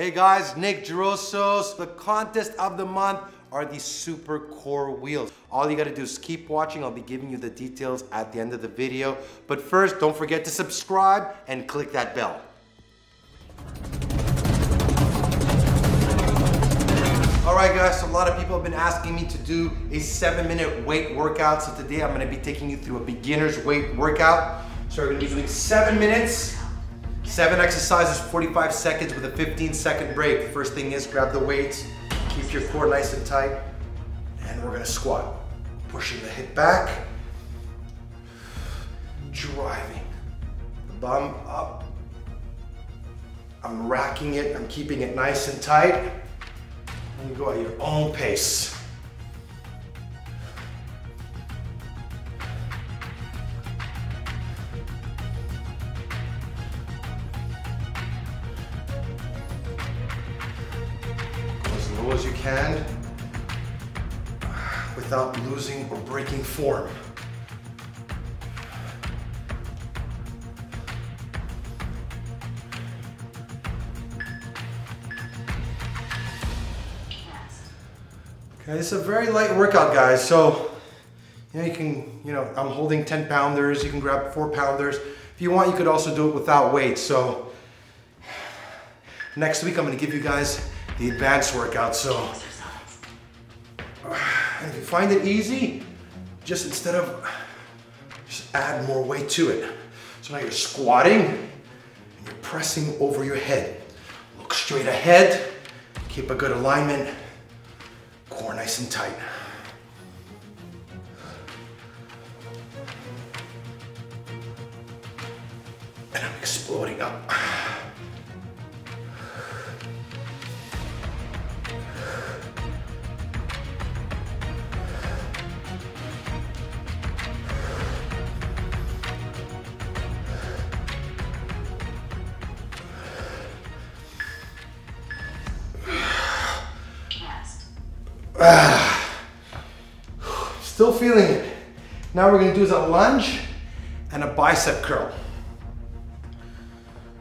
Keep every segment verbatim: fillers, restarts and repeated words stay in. Hey guys, Nick Drossos. The contest of the month are the Super Core Wheels. All you gotta do is keep watching. I'll be giving you the details at the end of the video. But first, don't forget to subscribe and click that bell. Alright guys, so a lot of people have been asking me to do a seven minute weight workout. So today I'm gonna be taking you through a beginner's weight workout. So we're gonna be doing seven minutes, seven exercises, forty-five seconds with a fifteen second break. The first thing is grab the weights, keep your core nice and tight, and we're gonna squat. Pushing the hip back, driving the bum up. I'm racking it, I'm keeping it nice and tight. And you go at your own pace. Go as low as you can without losing or breaking form. Okay, it's a very light workout, guys. So, you know, you can, you know, I'm holding ten pounders. You can grab four pounders. If you want, you could also do it without weights. So, next week, I'm going to give you guys the advanced workout. So, and if you find it easy, just instead of, just add more weight to it. So now you're squatting and you're pressing over your head. Look straight ahead. Keep a good alignment. Core nice and tight. And I'm exploding up. Ah, still feeling it. Now what we're gonna do is a lunge and a bicep curl.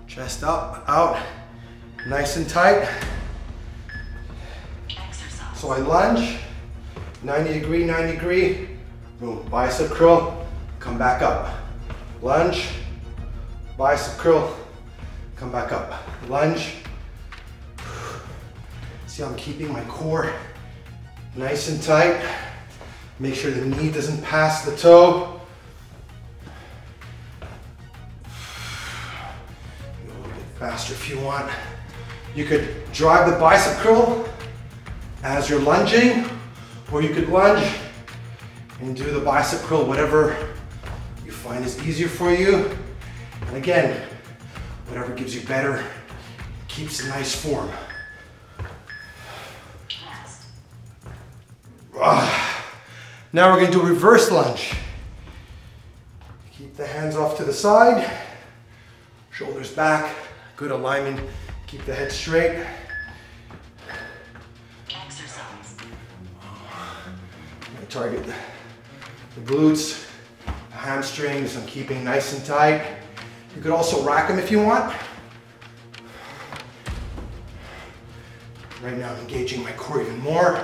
Chest up, out, nice and tight. Exercise. So I lunge, ninety degree, ninety degree, boom, bicep curl, come back up. Lunge, bicep curl, come back up. Lunge. See, I'm keeping my core nice and tight. Make sure the knee doesn't pass the toe. Go a little bit faster if you want. You could drive the bicep curl as you're lunging, or you could lunge and do the bicep curl, whatever you find is easier for you. And again, whatever gives you better, keeps a nice form. Now we're going to do a reverse lunge. Keep the hands off to the side, shoulders back, good alignment, keep the head straight. Exercise. I'm going to target the, the glutes, the hamstrings, I'm keeping nice and tight. You could also rack them if you want. Right now I'm engaging my core even more.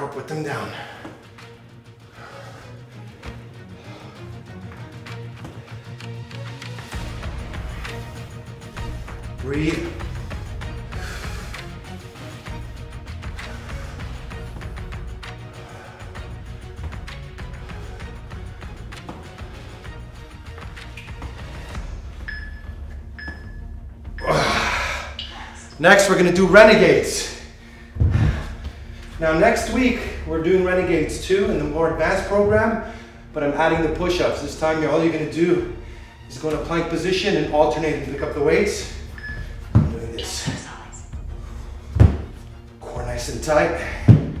Or put them down. Breathe. Next, we're going to do Renegades. Now next week, we're doing Renegades two in the more advanced program, but I'm adding the push-ups. This time, all you're gonna do is go in a plank position and alternate and pick up the weights. I'm doing this. Core nice and tight. I'm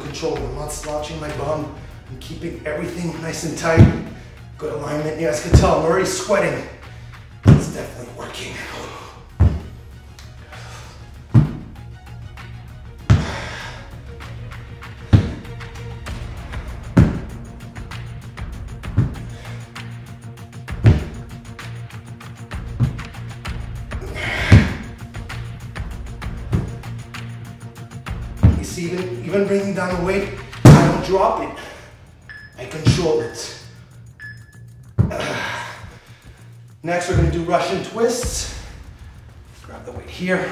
controlling, I'm not slouching my bum. I'm keeping everything nice and tight. Good alignment, you guys can tell, I'm already sweating. It's definitely working. even, even bringing down the weight, I don't drop it. I control it. Next, we're gonna do Russian twists. Grab the weight here.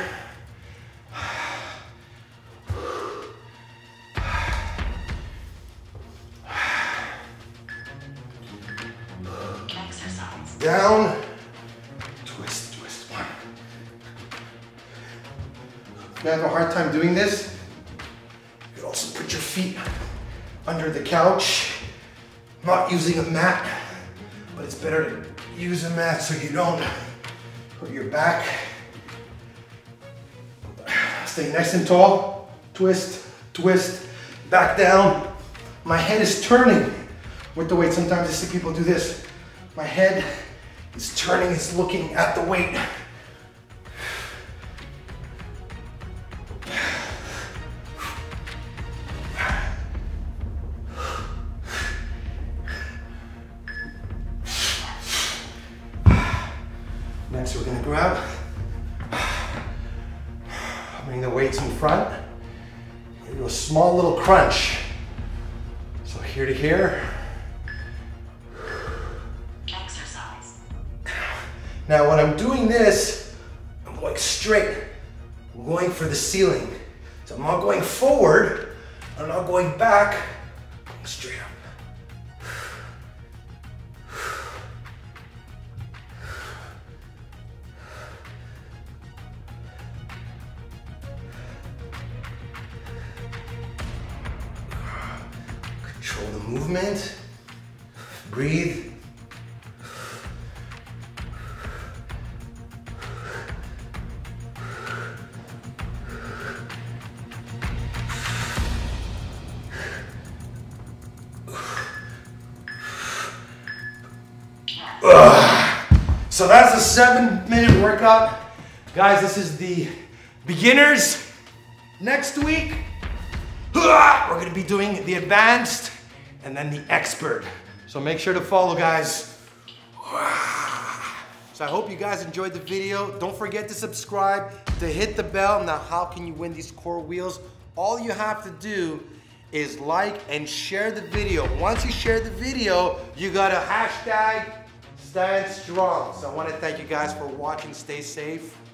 Exercise. Down. Twist, twist, one. If you have a hard time doing this, you could also put your feet under the couch. Not using a mat, but it's better to use a mat so you don't hurt your back. Stay nice and tall. Twist, twist, back down. My head is turning with the weight. Sometimes I see people do this. My head is turning, it's looking at the weight. Next, we're gonna grab, bring the weights in front, and do a small little crunch. So here to here. Exercise. Now when I'm doing this, I'm going straight. I'm going for the ceiling. So I'm not going forward, I'm not going back, I'm going straight up. The movement, breathe. So that's a seven minute workout. Guys, this is the beginners. Next week, we're gonna be doing the advanced and then the expert. So make sure to follow, guys. So I hope you guys enjoyed the video. Don't forget to subscribe, to hit the bell. Now, how can you win these core wheels? All you have to do is like and share the video. Once you share the video, you got a hashtag stand strong. So I wanna thank you guys for watching. Stay safe.